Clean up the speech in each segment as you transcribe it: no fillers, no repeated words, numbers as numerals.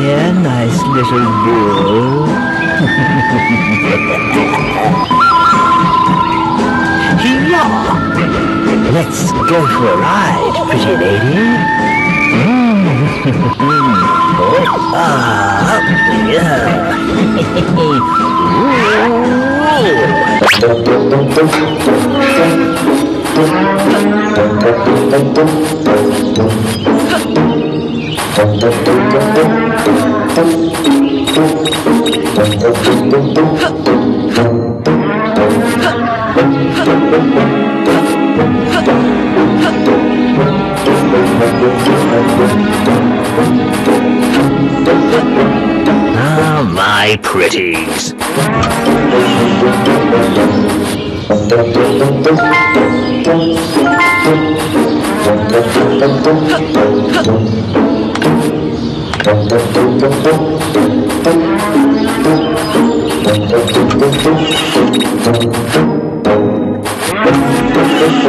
here, nice little girl. Here. Let's go for a ride, pretty lady. Ah, my pretties.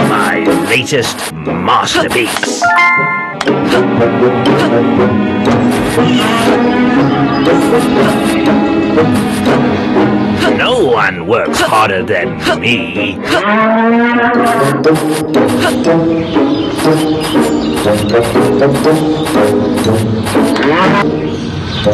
My latest masterpiece. No one works harder than me. Oh,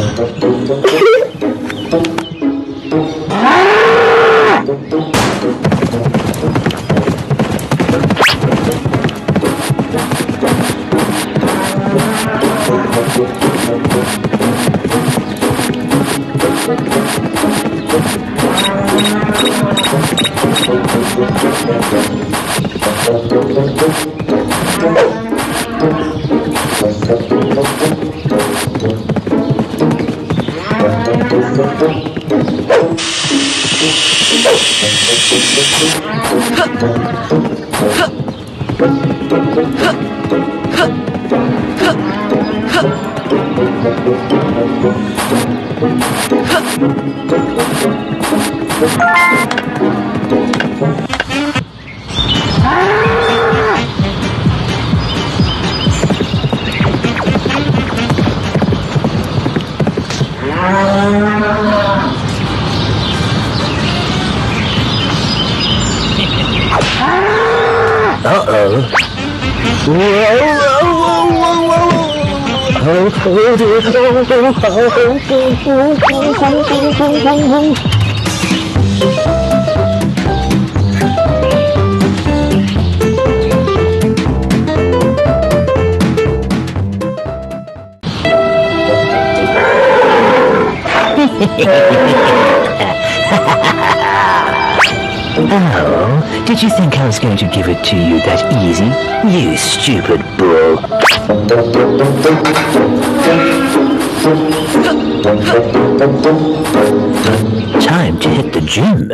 did you think I was going to give it to you that easy? You stupid bull. Time to hit the gym.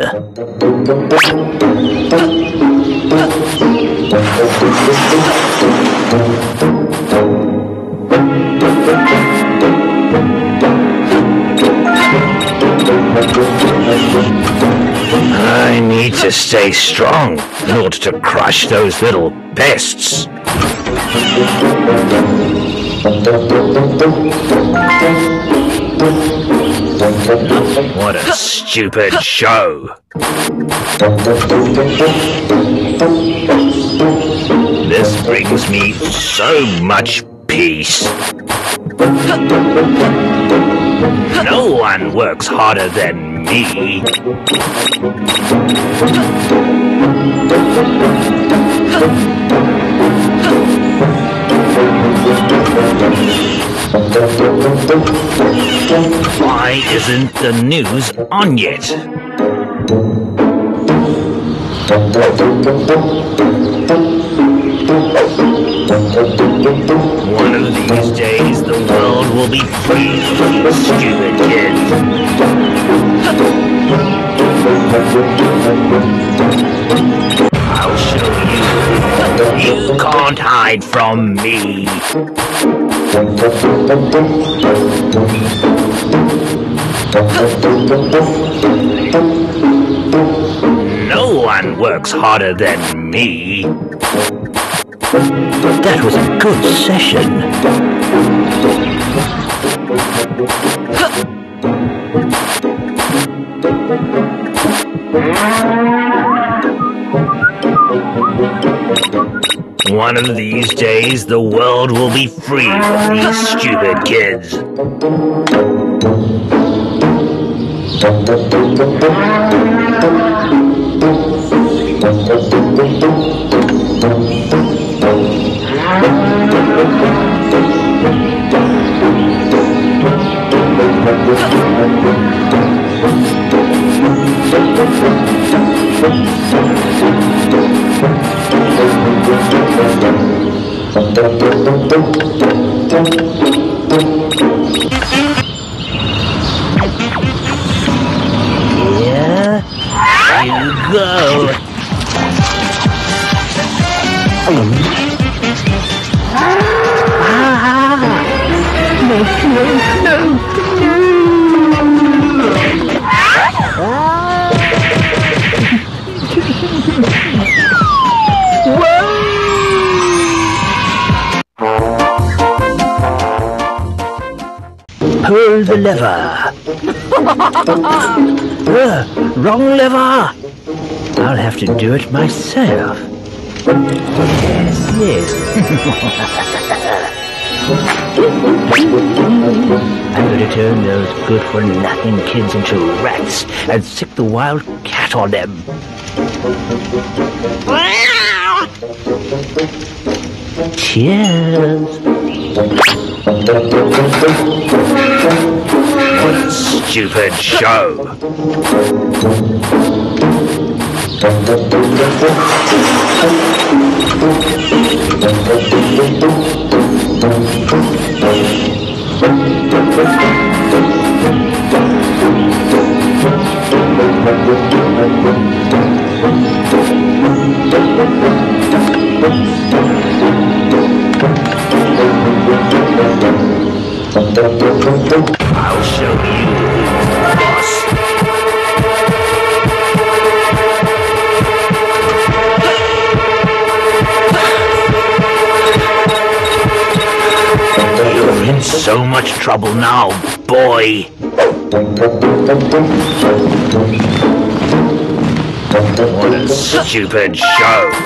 I need to stay strong in order to crush those little pests. What a stupid show. This brings me so much peace. No one works harder than me. Why isn't the news on yet? One of these days the world will be free from you stupid kids. I'll show you. You can't hide from me. No one works harder than me. That was a good session. One of these days, the world will be free from these stupid kids. Yeah, you go. Pull the lever. Wrong lever. I'll have to do it myself. Yes. I'm going to turn those good-for-nothing kids into rats and sick the wild cat on them. Cheers. Stupid show. I'll show you, boss. You're in so much trouble now, boy. What a stupid show.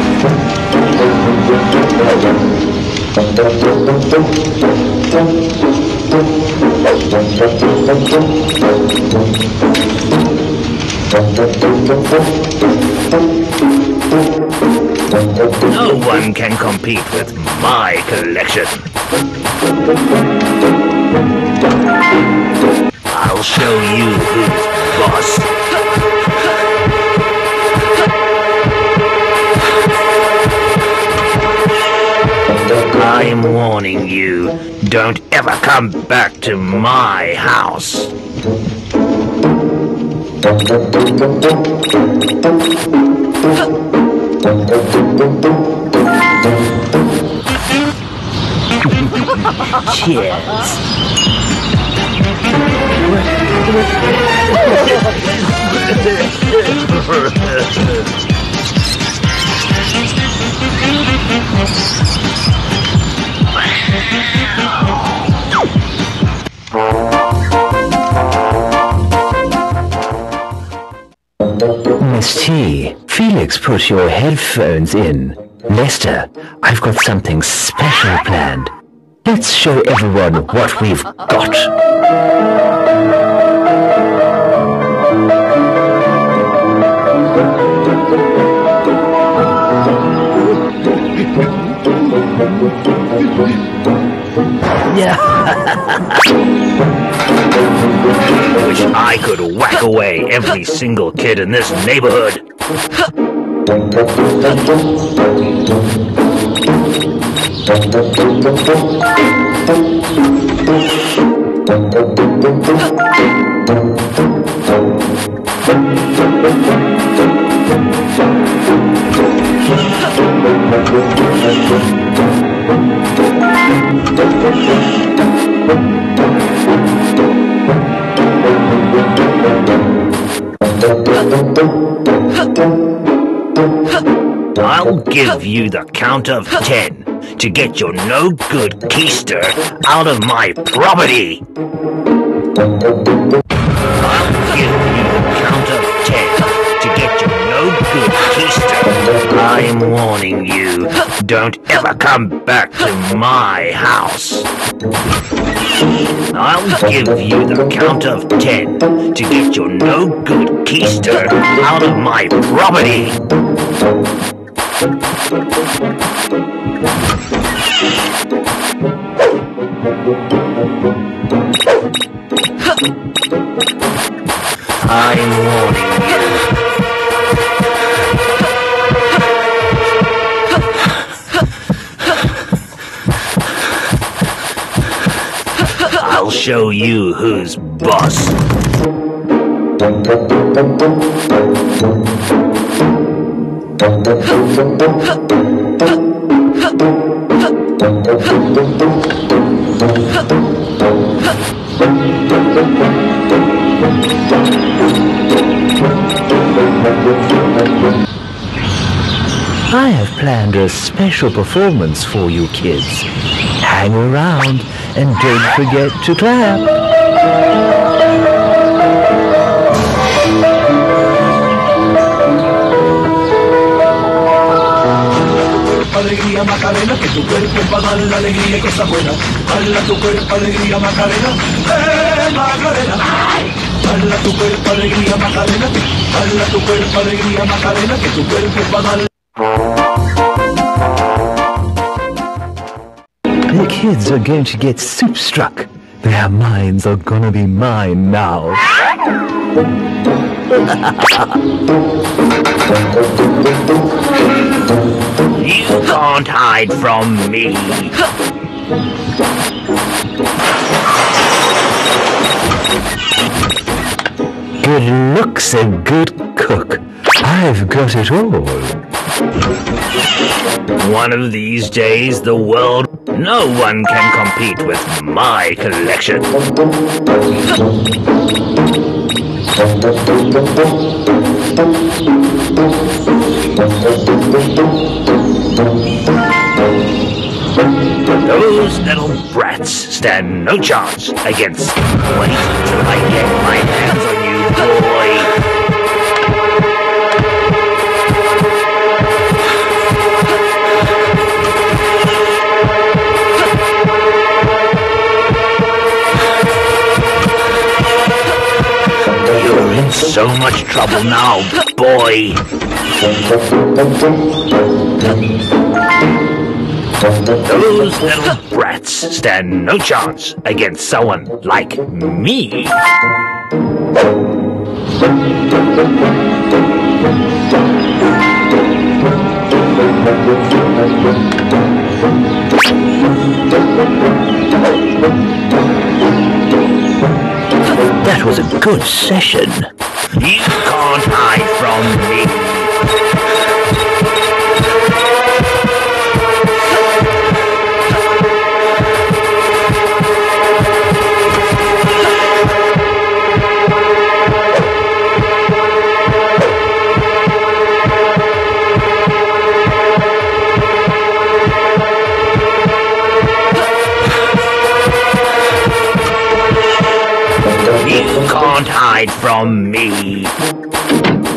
No one can compete with my collection. I'll show you who's boss. I'm warning you, don't ever come back to my house. Cheers. Miss T, Felix put your headphones in. Lester, I've got something special planned. Let's show everyone what we've got. Yeah. Wish I could whack away every single kid in this neighborhood. I'll give you the count of 10 to get your no-good keister out of my property. I'll give you the count of 10 to get your no-good keister. I'm warning you, don't ever come back to my house. I'll give you the count of 10 to get your no-good keister out of my property. I'm warning you. I'll show you who's boss. I have planned a special performance for you kids. Hang around and don't forget to clap. Alegría Macarena, que tu cuerpo va a dar la alegría y cosas buenas. Baila tu cuerpo, alegría Macarena, Macarena. Baila tu cuerpo, alegría Macarena. Baila tu cuerpo, alegría Macarena, que tu cuerpo va a dar. The kids are going to get soup struck. Their minds are gonna be mine now. You can't hide from me. Good looks and good cook. I've got it all. One of these days, the world... No one can compete with my collection. Those little brats stand no chance against. Wait till I get my hands on you, boy. You're in so much trouble now, boy. Those little brats stand no chance against someone like me. That was a good session. You can't hide from me. Hide from me.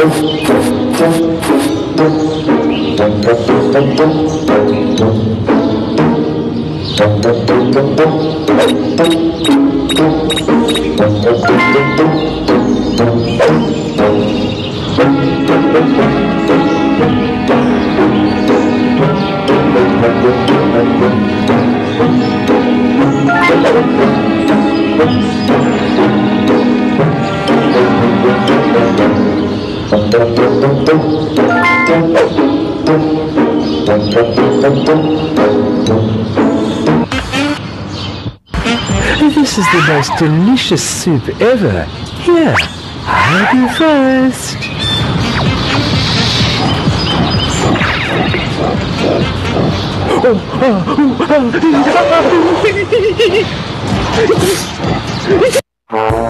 This is the most delicious soup ever. Here, I'll be first. Oh.